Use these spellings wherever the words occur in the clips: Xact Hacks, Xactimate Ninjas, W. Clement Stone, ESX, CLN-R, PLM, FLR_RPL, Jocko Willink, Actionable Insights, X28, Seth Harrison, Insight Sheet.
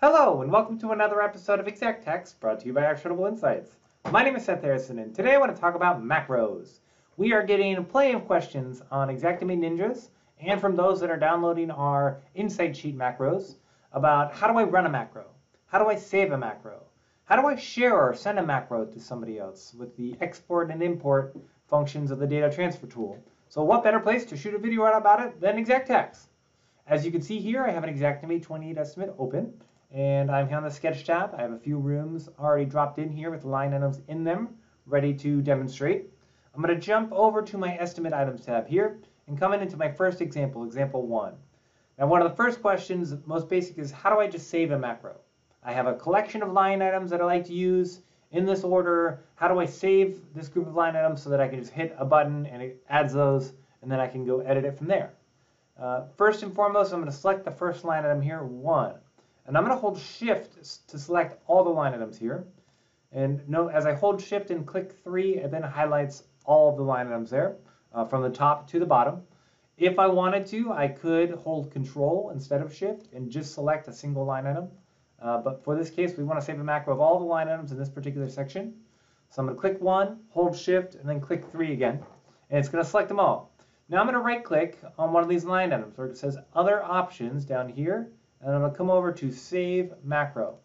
Hello, and welcome to another episode of Xact Hacks, brought to you by Actionable Insights. My name is Seth Harrison, and today I want to talk about macros. We are getting plenty of questions on Xactimate Ninjas, and from those that are downloading our Insight Sheet macros, about how do I run a macro? How do I save a macro? How do I share or send a macro to somebody else with the export and import functions of the data transfer tool? So what better place to shoot a video about it than Xact Hacks? As you can see here, I have an Xactimate 28 estimate open. And I'm here on the sketch tab. I have a few rooms already dropped in here with line items in them, ready to demonstrate. I'm going to jump over to my estimate items tab here and come into my first example, example one. Now, one of the first questions, most basic, is how do I just save a macro? I have a collection of line items that I like to use in this order. How do I save this group of line items so that I can just hit a button and it adds those, and then I can go edit it from there? First and foremost, I'm going to select the first line item here, one. And I'm going to hold Shift to select all the line items here. And note, as I hold Shift and click 3, it then highlights all of the line items there, from the top to the bottom. If I wanted to, I could hold Control instead of Shift and just select a single line item. But for this case, we want to save a macro of all the line items in this particular section. So I'm going to click 1, hold Shift, and then click 3 again. And it's going to select them all. Now I'm going to right-click on one of these line items where it says Other Options down here. And I'm going to come over to Save Macro.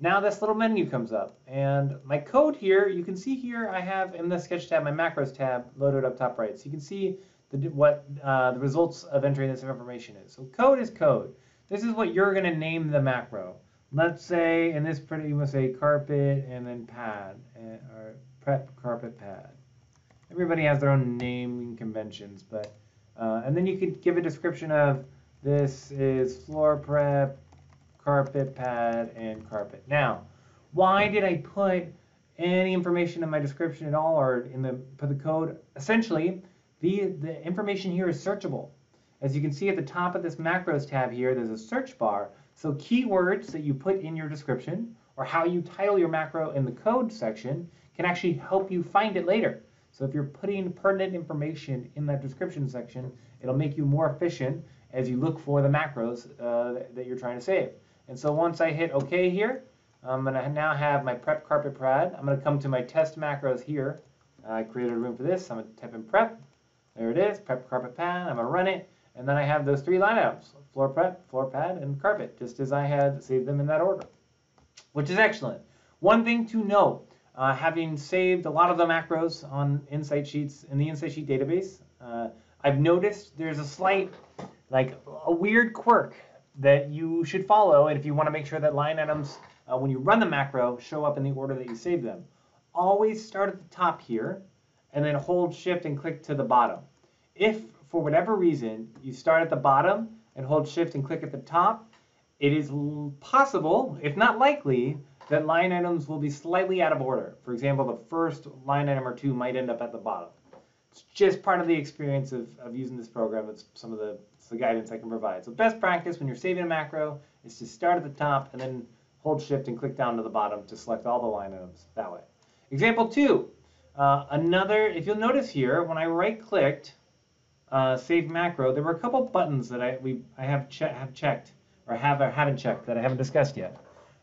Now this little menu comes up, and my code here, you can see here I have in the Sketch tab, my Macros tab loaded up top right. So you can see what the results of entering this information is. So code is code. This is what you're going to name the macro. Let's say, in this you must say carpet and then pad, or prep carpet pad. Everybody has their own naming conventions, but and then you could give a description of this is floor prep, carpet pad, and carpet. Now, why did I put any information in my description at all or in the code? Essentially, the information here is searchable. As you can see at the top of this macros tab here, there's a search bar. So keywords that you put in your description or how you title your macro in the code section can actually help you find it later. So if you're putting pertinent information in that description section, it'll make you more efficient as you look for the macros that you're trying to save. And so once I hit OK here, I'm going to now have my prep carpet pad. I'm going to come to my test macros here. I created a room for this. I'm going to type in prep. There it is, prep carpet pad. I'm going to run it. And then I have those three line items, floor prep, floor pad, and carpet, just as I had saved them in that order, which is excellent. One thing to note, having saved a lot of the macros on Insight Sheets in the Insight Sheet database, I've noticed there's a slight, like a weird quirk that you should follow, and if you want to make sure that line items, when you run the macro, show up in the order that you save them. Always start at the top here, and then hold Shift and click to the bottom. If, for whatever reason, you start at the bottom and hold Shift and click at the top, it is possible, if not likely, that line items will be slightly out of order. For example, the first line item or two might end up at the bottom. It's just part of the experience of using this program. It's some of the guidance I can provide. So best practice when you're saving a macro is to start at the top and then hold Shift and click down to the bottom to select all the line items that way. Example two, if you'll notice here, when I right-clicked Save Macro, there were a couple buttons that I haven't checked that I haven't discussed yet.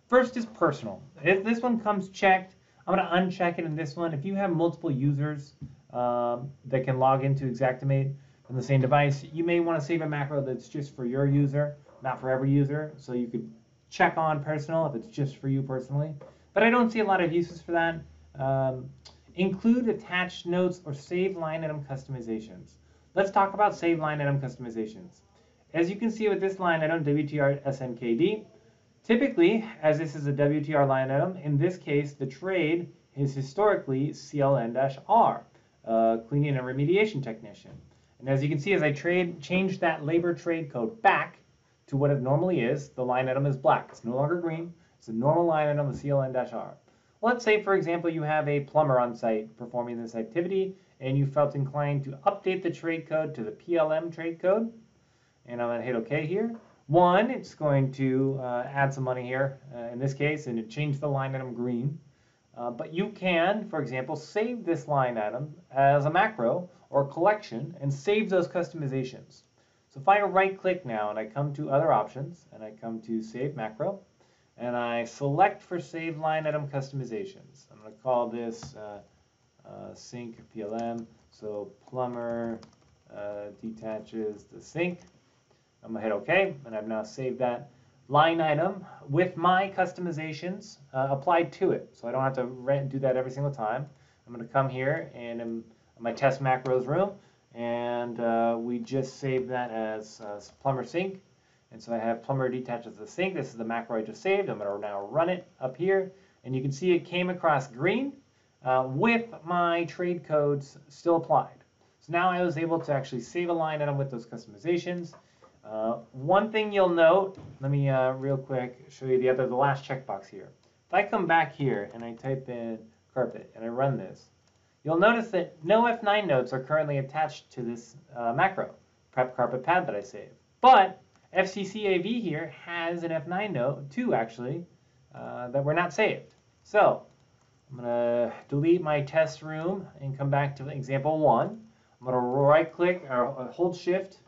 First is Personal. If this one comes checked, I'm going to uncheck it in this one. If you have multiple users that can log into Xactimate on the same device, you may want to save a macro that's just for your user, not for every user. So you could check on Personal if it's just for you personally. But I don't see a lot of uses for that. Include attached notes or save line item customizations. Let's talk about save line item customizations. As you can see with this line item, WTR SNKD, typically, as this is a WTR line item, in this case, the trade is historically CLN-R. Cleaning and remediation technician. And as you can see, as I change that labor trade code back to what it normally is, the line item is black. It's no longer green. It's a normal line item, a CLN-R. Let's say, for example, you have a plumber on site performing this activity, and you felt inclined to update the trade code to the PLM trade code. And I'm going to hit OK here. One, it's going to add some money here, in this case, and it changed the line item green. But you can, for example, save this line item as a macro or collection and save those customizations. So if I right-click now and I come to Other Options and I come to Save Macro, and I select for save line item customizations. I'm going to call this sink PLM. So plumber detaches the sink. I'm going to hit OK, and I've now saved that line item with my customizations applied to it. So I don't have to do that every single time. I'm going to come here and in my test macros room, and we just save that as plumber sink. And so I have plumber detaches the sink. This is the macro I just saved. I'm going to now run it up here, and you can see it came across green with my trade codes still applied. So now I was able to actually save a line item with those customizations. One thing you'll note, let me real quick show you the last checkbox here. If I come back here and I type in carpet and I run this, you'll notice that no F9 notes are currently attached to this macro, prep carpet pad that I saved. But FCCAV here has an F9 note too, actually, that were not saved. So I'm going to delete my test room and come back to example one. I'm going to right click or hold shift.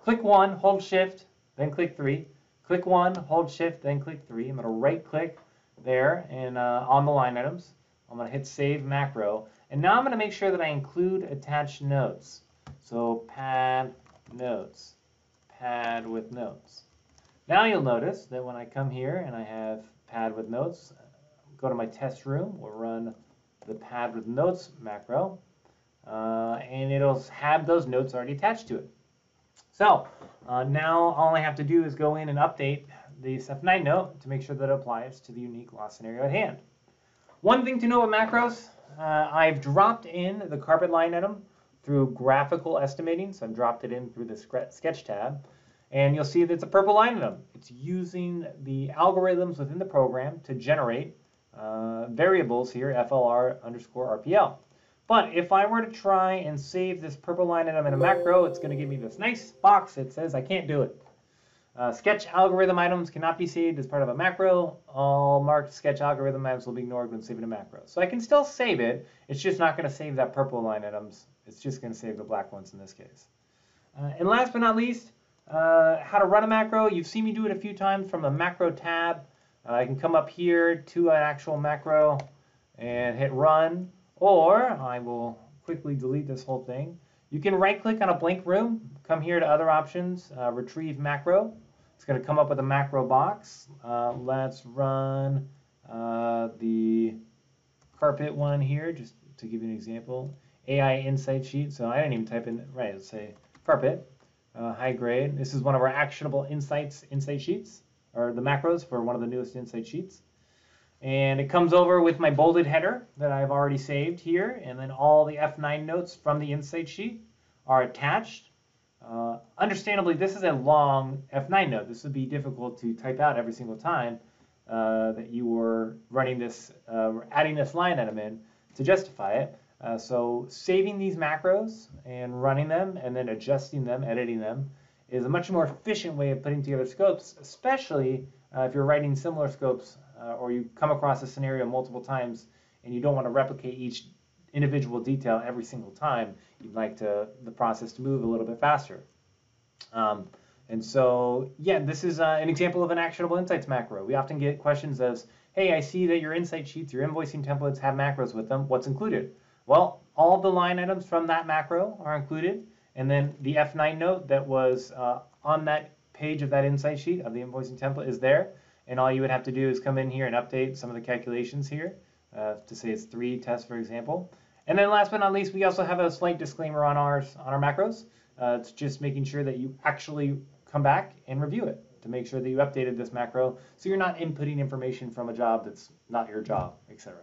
Click 1, hold shift, then click 3. Click 1, hold shift, then click 3. I'm going to right click there and on the line items. I'm going to hit save macro. And now I'm going to make sure that I include attached notes. So pad notes, pad with notes. Now you'll notice that when I come here and I have pad with notes, go to my test room, we'll run the pad with notes macro, and it'll have those notes already attached to it. So now all I have to do is go in and update the F9 note to make sure that it applies to the unique loss scenario at hand. One thing to know with macros, I've dropped in the carpet line item through graphical estimating. So I've dropped it in through the sketch tab. And you'll see that it's a purple line item. It's using the algorithms within the program to generate variables here, FLR_RPL. But if I were to try and save this purple line item in a macro, it's going to give me this nice box that says I can't do it. Sketch algorithm items cannot be saved as part of a macro. All marked sketch algorithm items will be ignored when saving a macro. So I can still save it. It's just not going to save that purple line items. It's just going to save the black ones in this case. And last but not least, how to run a macro. You've seen me do it a few times from a macro tab. I can come up here to an actual macro and hit run. Or I will quickly delete this whole thing. You can right-click on a blank room, come here to other options, retrieve macro. It's going to come up with a macro box. Let's run the carpet one here, just to give you an example. AI Insight Sheet. So I didn't even type in, right, let's say carpet, high grade. This is one of our actionable insights, insight sheets, or the macros for one of the newest insight sheets. And it comes over with my bolded header that I've already saved here. And then all the F9 notes from the insight sheet are attached. Understandably, this is a long F9 note. This would be difficult to type out every single time that you were running this, adding this line item in to justify it. So saving these macros and running them and then adjusting them, editing them, is a much more efficient way of putting together scopes, especially if you're writing similar scopes or you come across a scenario multiple times and you don't want to replicate each individual detail every single time. You'd like the process to move a little bit faster. And so, yeah, this is an example of an actionable insights macro. We often get questions as, hey, I see that your insight sheets, your invoicing templates have macros with them. What's included? Well, all the line items from that macro are included. And then the F9 note that was on that page of that insight sheet of the invoicing template is there. And all you would have to do is come in here and update some of the calculations here to say it's 3 tests, for example. And then last but not least, we also have a slight disclaimer on our macros. It's just making sure that you actually come back and review it to make sure that you updated this macro so you're not inputting information from a job that's not your job, etc.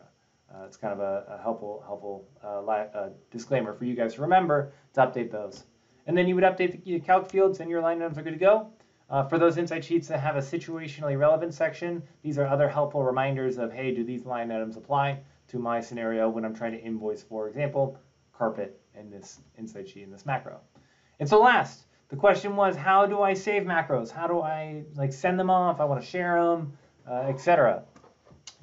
It's kind of a helpful disclaimer for you guys to remember to update those. And then you would update the calc fields and your line items are good to go. For those insight sheets that have a situationally relevant section, these are other helpful reminders of, hey, do these line items apply to my scenario when I'm trying to invoice, for example, carpet in this insight sheet in this macro. And so last, the question was, how do I save macros? How do I send them off? I want to share them, etc.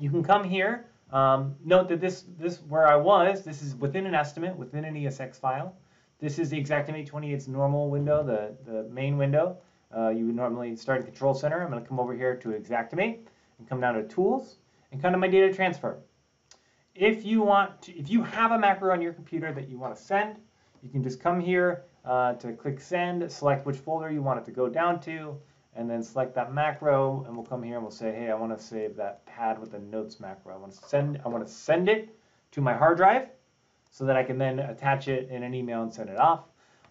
You can come here. Note that this where I was, this is within an estimate, within an ESX file. This is the Xactimate 28's normal window, the main window. You would normally start in Control Center. I'm going to come over here to Xactimate. You come down to Tools and come to My Data Transfer. If you want to, if you have a macro on your computer that you want to send, you can just come here to click Send, select which folder you want it to go down to, and then select that macro, and we'll come here and we'll say, hey, I want to save that pad with the notes macro. I want to send it to my hard drive so that I can then attach it in an email and send it off.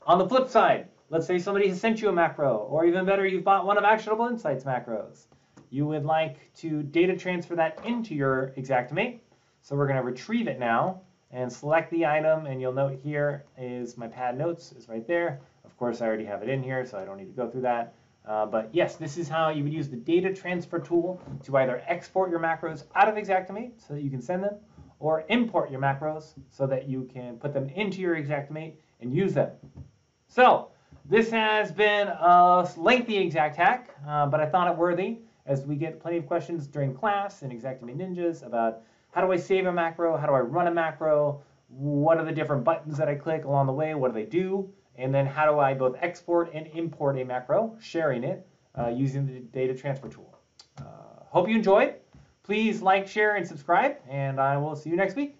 On the flip side, let's say somebody has sent you a macro, or even better, you've bought one of Actionable Insights macros. You would like to data transfer that into your Xactimate. So we're going to retrieve it now and select the item, and you'll note here is my pad notes is right there. Of course, I already have it in here, so I don't need to go through that. But yes, this is how you would use the data transfer tool to either export your macros out of Xactimate so that you can send them, or import your macros so that you can put them into your Xactimate and use them. So this has been a lengthy Xact hack, but I thought it worthy, as we get plenty of questions during class in Xactimate Ninjas about how do I save a macro, how do I run a macro, what are the different buttons that I click along the way, what do they do, and then how do I both export and import a macro, sharing it using the data transfer tool. Hope you enjoyed. Please like, share, and subscribe, and I will see you next week.